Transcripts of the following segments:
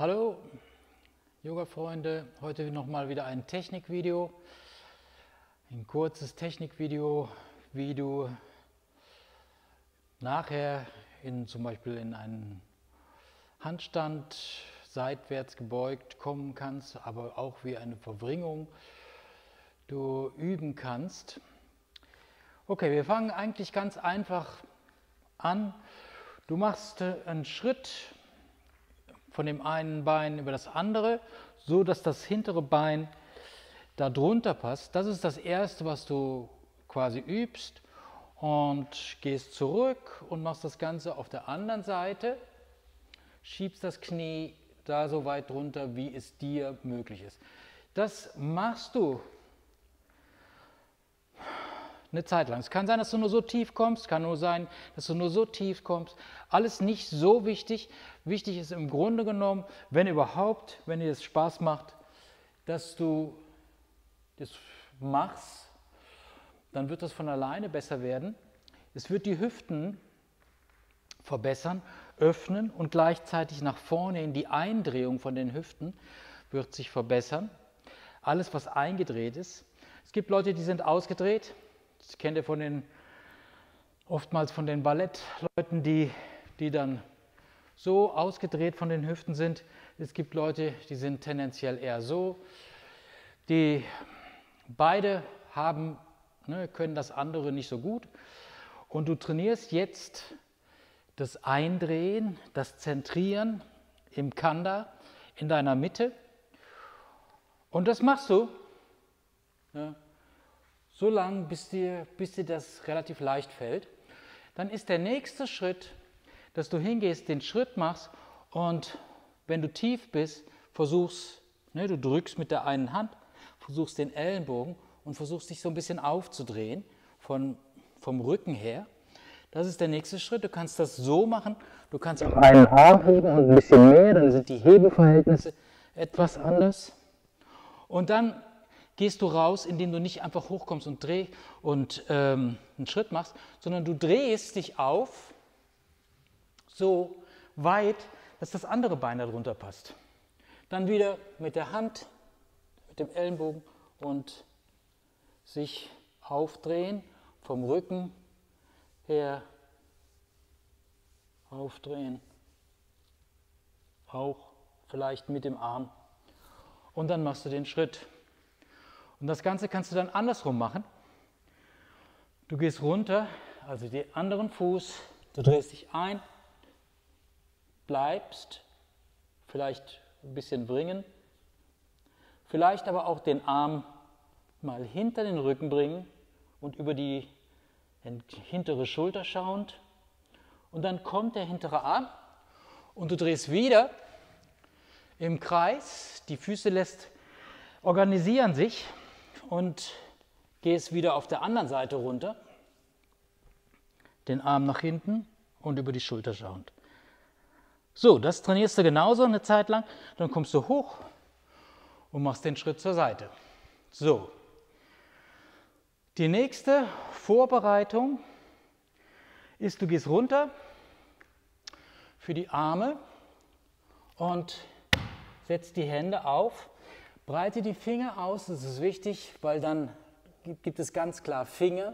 Hallo Yoga-Freunde, heute nochmal wieder ein Technikvideo, ein kurzes Technikvideo, wie du nachher zum Beispiel in einen Handstand seitwärts gebeugt kommen kannst, aber auch wie eine Verbringung du üben kannst. Okay, wir fangen eigentlich ganz einfach an. Du machst einen Schritt von dem einen Bein über das andere, so dass das hintere Bein da drunter passt. Das ist das Erste, was du quasi übst, und gehst zurück und machst das Ganze auf der anderen Seite, schiebst das Knie da so weit drunter, wie es dir möglich ist. Das machst du eine Zeit lang. Es kann sein, dass du nur so tief kommst, Alles nicht so wichtig. Wichtig ist im Grunde genommen, wenn überhaupt, wenn dir das Spaß macht, dass du das machst, dann wird das von alleine besser werden. Es wird die Hüften verbessern, öffnen, und gleichzeitig nach vorne in die Eindrehung von den Hüften wird sich verbessern. Alles, was eingedreht ist. Es gibt Leute, die sind ausgedreht. Das kennt ihr oftmals von den Ballettleuten, die dann so ausgedreht von den Hüften sind. Es gibt Leute, die sind tendenziell eher so. Die beide haben, können das andere nicht so gut. Und du trainierst jetzt das Eindrehen, das Zentrieren im Kanda, in deiner Mitte. Und das machst du. So lange, bis dir das relativ leicht fällt. Dann ist der nächste Schritt, dass du hingehst, den Schritt machst, und wenn du tief bist, versuchst, du drückst mit der einen Hand, versuchst den Ellenbogen und versuchst dich so ein bisschen aufzudrehen vom Rücken her. Das ist der nächste Schritt. Du kannst das so machen. Du kannst auch einen Arm heben und ein bisschen mehr, dann sind die Hebeverhältnisse etwas anders. Und dann gehst du raus, indem du nicht einfach hochkommst und einen Schritt machst, sondern du drehst dich auf so weit, dass das andere Bein darunter passt. Dann wieder mit der Hand, mit dem Ellenbogen, und sich aufdrehen, vom Rücken her aufdrehen, auch vielleicht mit dem Arm, und dann machst du den Schritt. Und das Ganze kannst du dann andersrum machen. Du gehst runter, also den anderen Fuß, du drehst dich ein, bleibst, vielleicht ein bisschen bringen, vielleicht aber auch den Arm mal hinter den Rücken bringen und über die hintere Schulter schauend. Und dann kommt der hintere Arm und du drehst wieder im Kreis, die Füße organisieren sich. Und gehst wieder auf der anderen Seite runter, den Arm nach hinten und über die Schulter schauend. So, das trainierst du genauso eine Zeit lang, dann kommst du hoch und machst den Schritt zur Seite. So, die nächste Vorbereitung ist, du gehst runter für die Arme und setzt die Hände auf. Breite die Finger aus, das ist wichtig, weil dann gibt es ganz klar Finger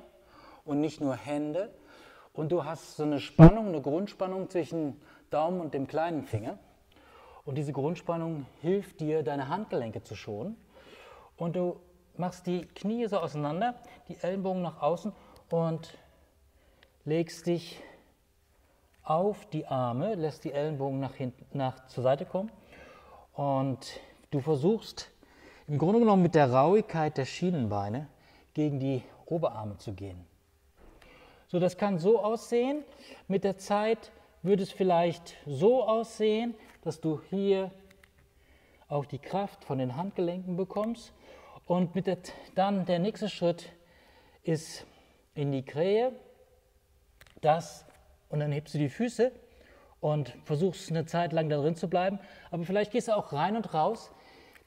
und nicht nur Hände. Und du hast so eine Spannung, eine Grundspannung zwischen Daumen und dem kleinen Finger. Und diese Grundspannung hilft dir, deine Handgelenke zu schonen. Und du machst die Knie so auseinander, die Ellenbogen nach außen, und legst dich auf die Arme, lässt die Ellenbogen zur Seite kommen. Und du versuchst, im Grunde genommen mit der Rauigkeit der Schienenbeine gegen die Oberarme zu gehen. So, das kann so aussehen. Mit der Zeit wird es vielleicht so aussehen, dass du hier auch die Kraft von den Handgelenken bekommst. Und dann der nächste Schritt ist in die Krähe. Und dann hebst du die Füße und versuchst eine Zeit lang da drin zu bleiben. Aber vielleicht gehst du auch rein und raus.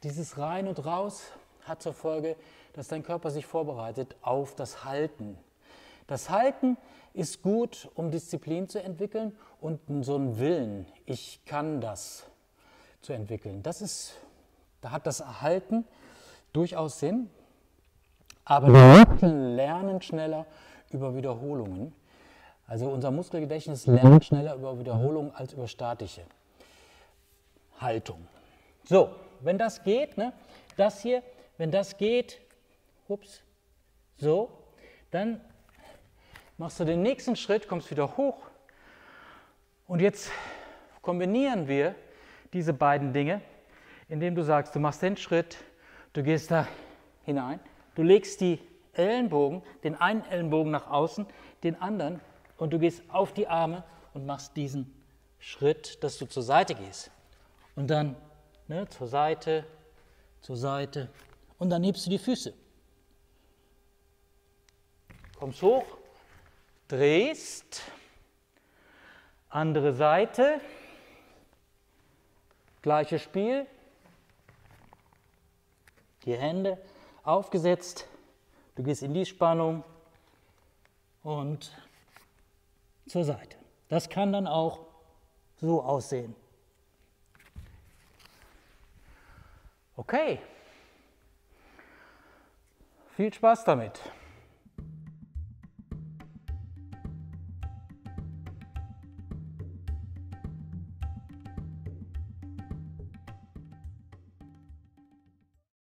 Dieses Rein und Raus hat zur Folge, dass dein Körper sich vorbereitet auf das Halten. Das Halten ist gut, um Disziplin zu entwickeln und so einen Willen. Ich kann das. zu entwickeln. Das ist, da hat das Erhalten durchaus Sinn, aber wir lernen schneller über Wiederholungen. Also unser Muskelgedächtnis lernt schneller über Wiederholungen als über statische Haltung. So, wenn das geht, ne, das hier, wenn das geht, ups, so, dann machst du den nächsten Schritt, kommst wieder hoch und jetzt kombinieren wir diese beiden Dinge, indem du sagst, du machst den Schritt, du gehst da hinein, du legst die Ellenbogen, den einen Ellenbogen nach außen, den anderen und du gehst auf die Arme und machst diesen Schritt, dass du zur Seite gehst und dann ne, zur Seite und dann hebst du die Füße. Kommst hoch, drehst, andere Seite, gleiches Spiel, die Hände aufgesetzt, du gehst in die Spannung und zur Seite. Das kann dann auch so aussehen. Okay, viel Spaß damit.